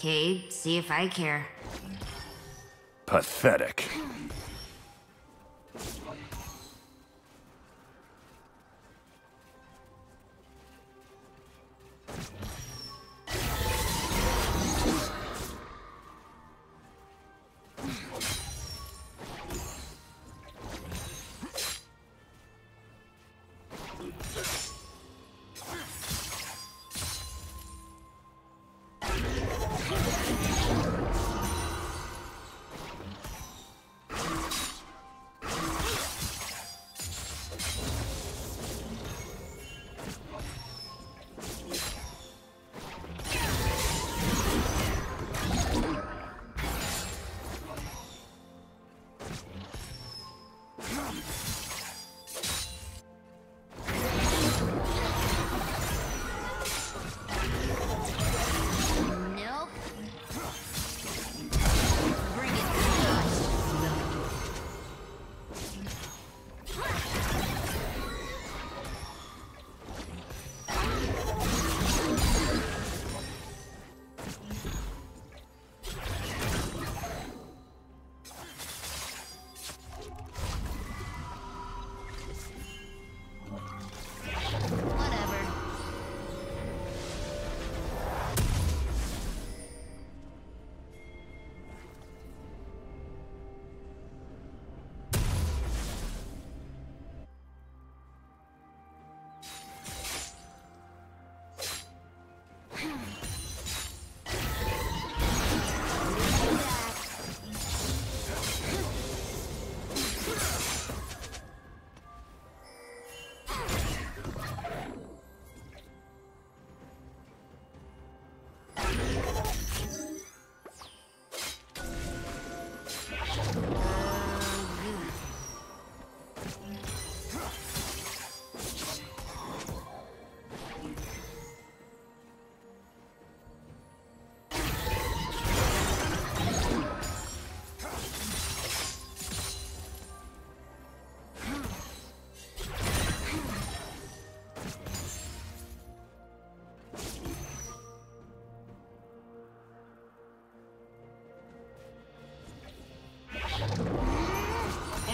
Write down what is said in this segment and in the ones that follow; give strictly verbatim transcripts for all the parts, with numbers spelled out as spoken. Cade, see if I care. Pathetic.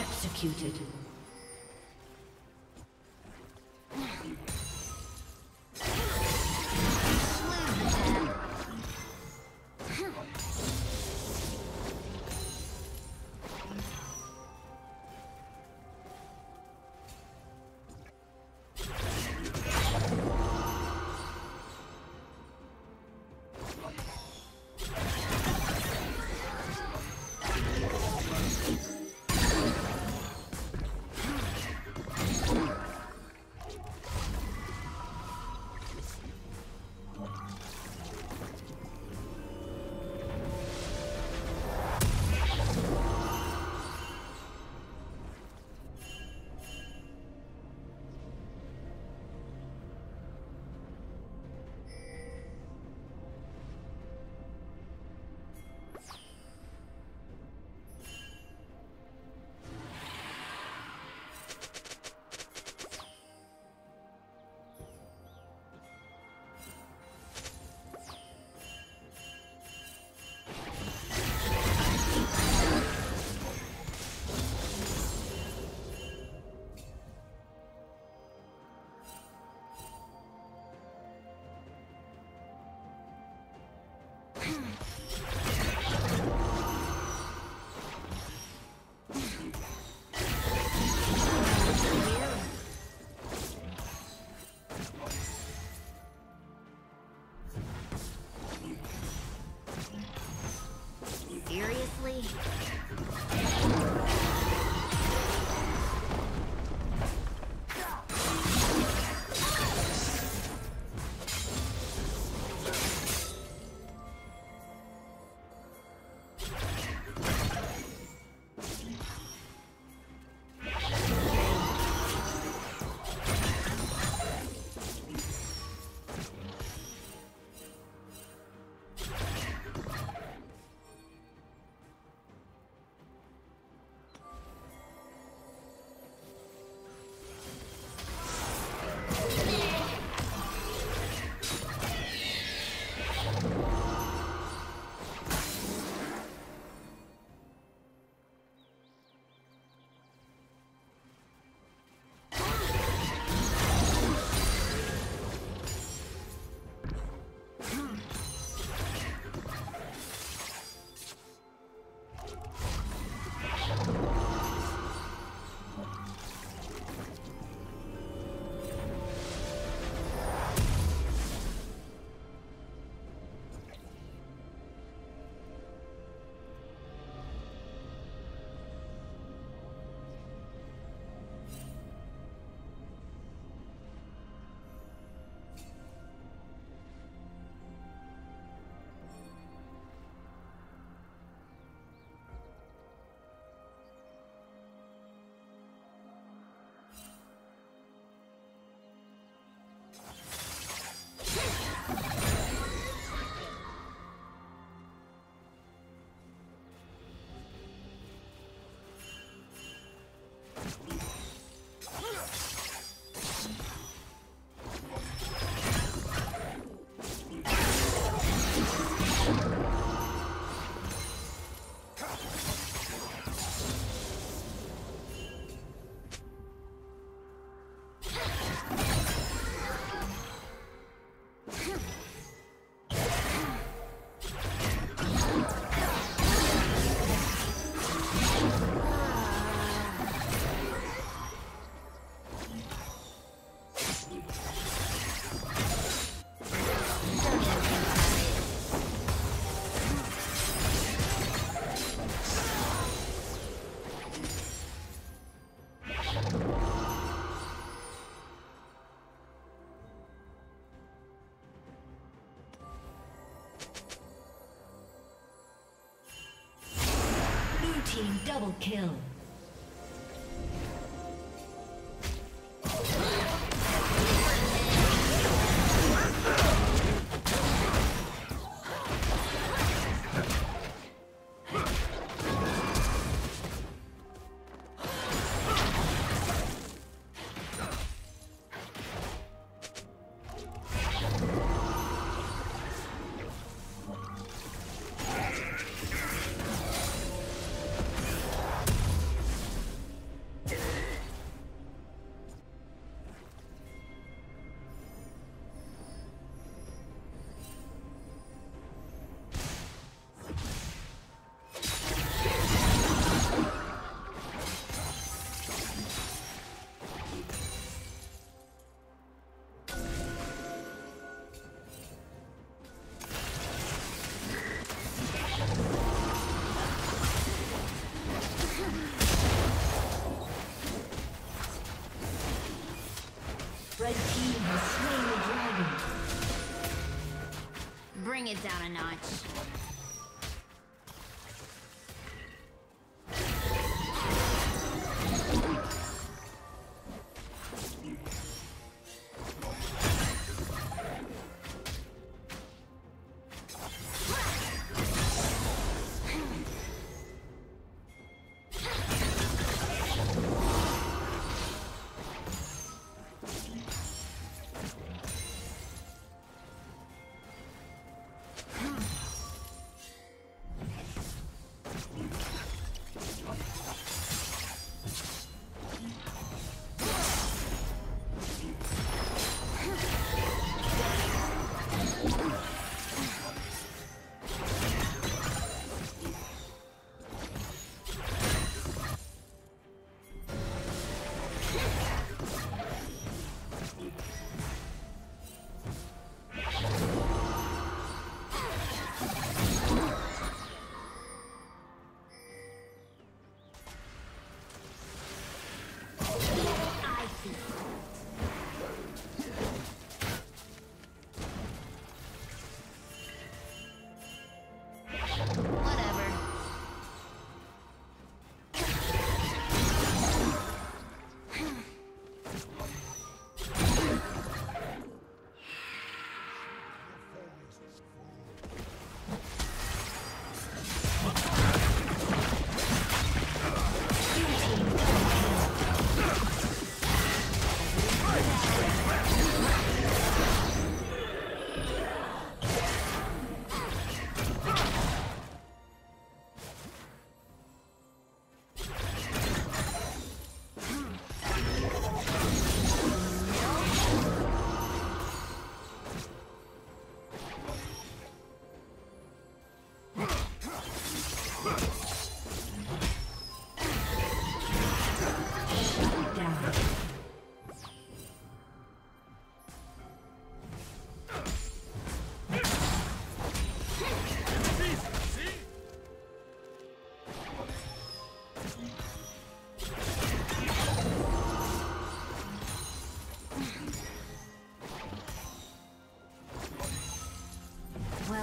Executed. team double kill. Red team has slain the dragon. Bring it down a notch.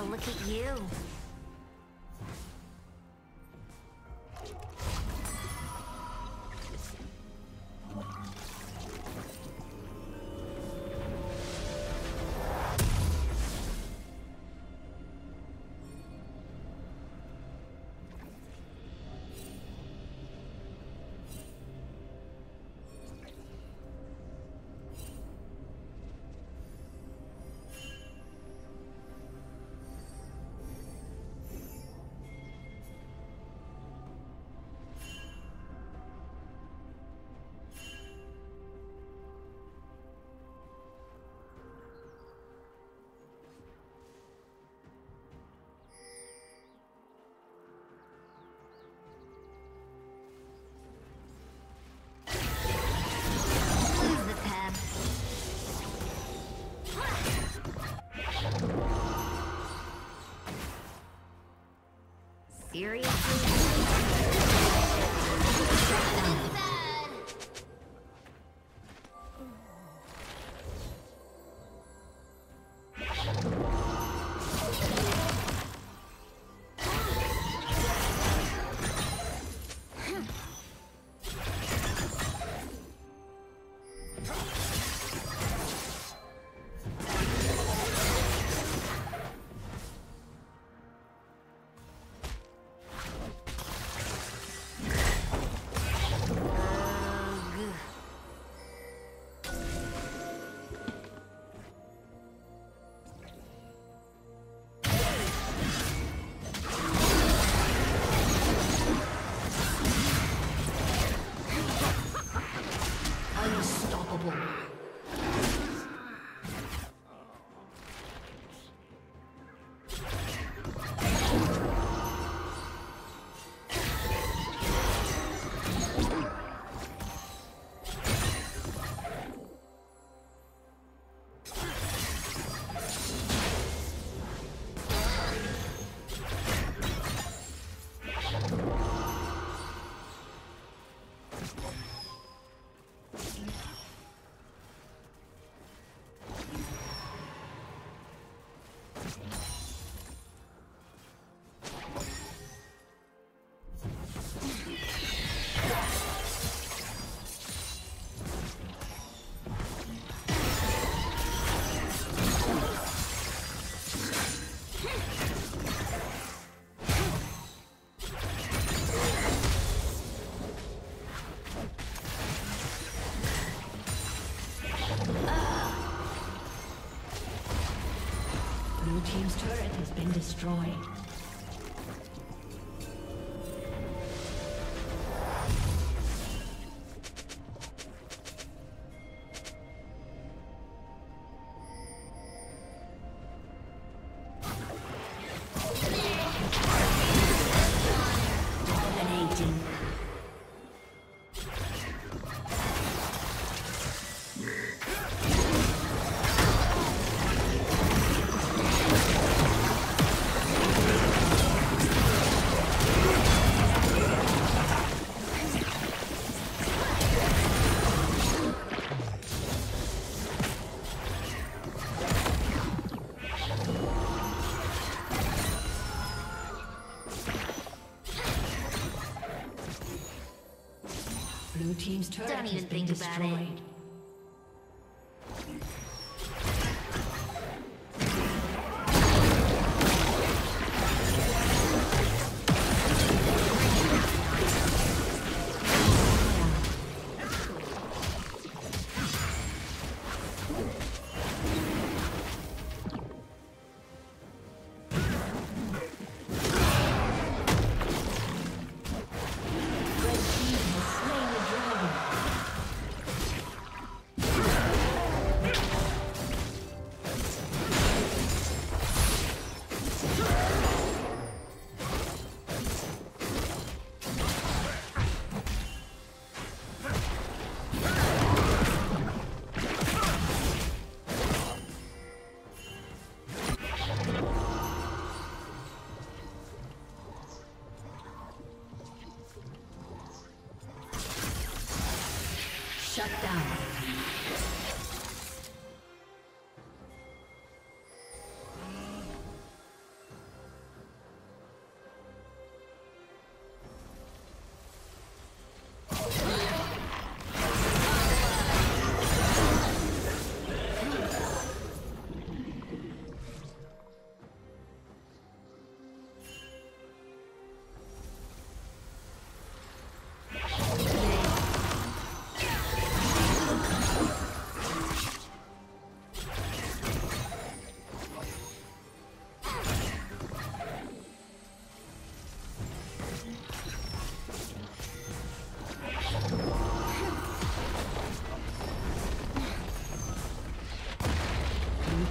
Look at you. Seriously? team's turret has been destroyed. Blue team's turret Don't even has been think destroyed. About it. Shut down.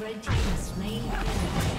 Red team has slain enemy.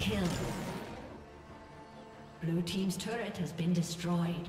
Kill. Blue team's turret has been destroyed.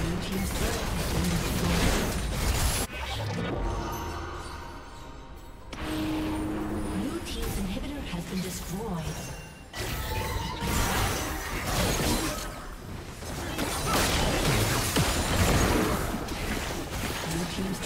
Blue team's turret has been destroyed. Blue team's inhibitor has been destroyed. Has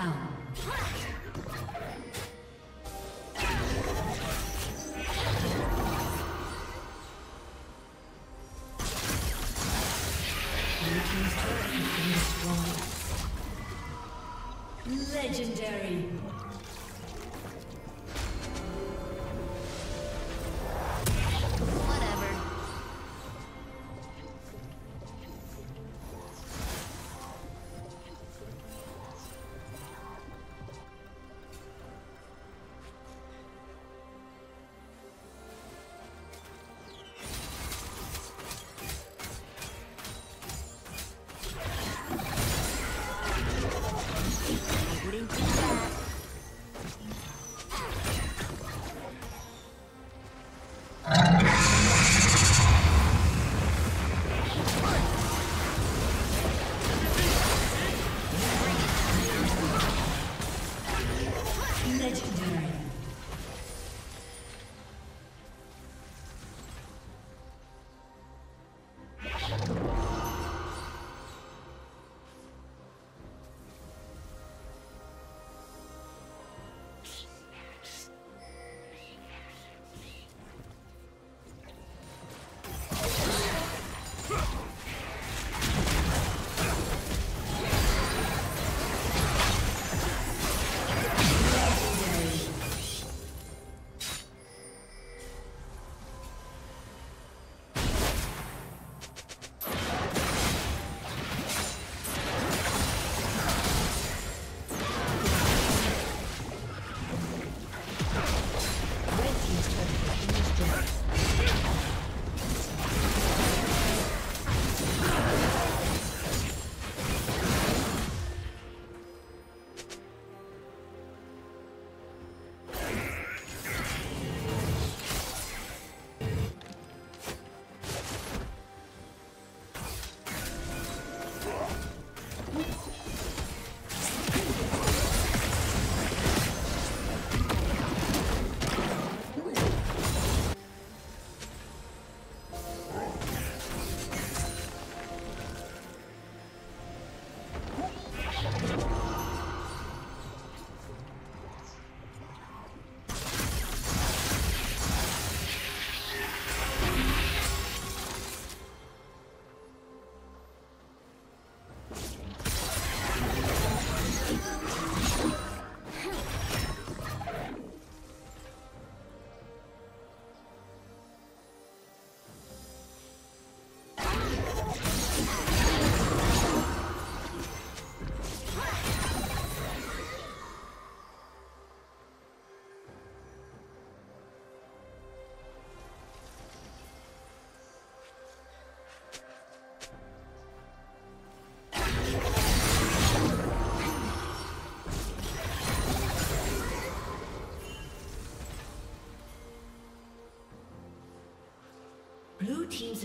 down. Legendary. Blue team's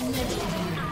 Legendary.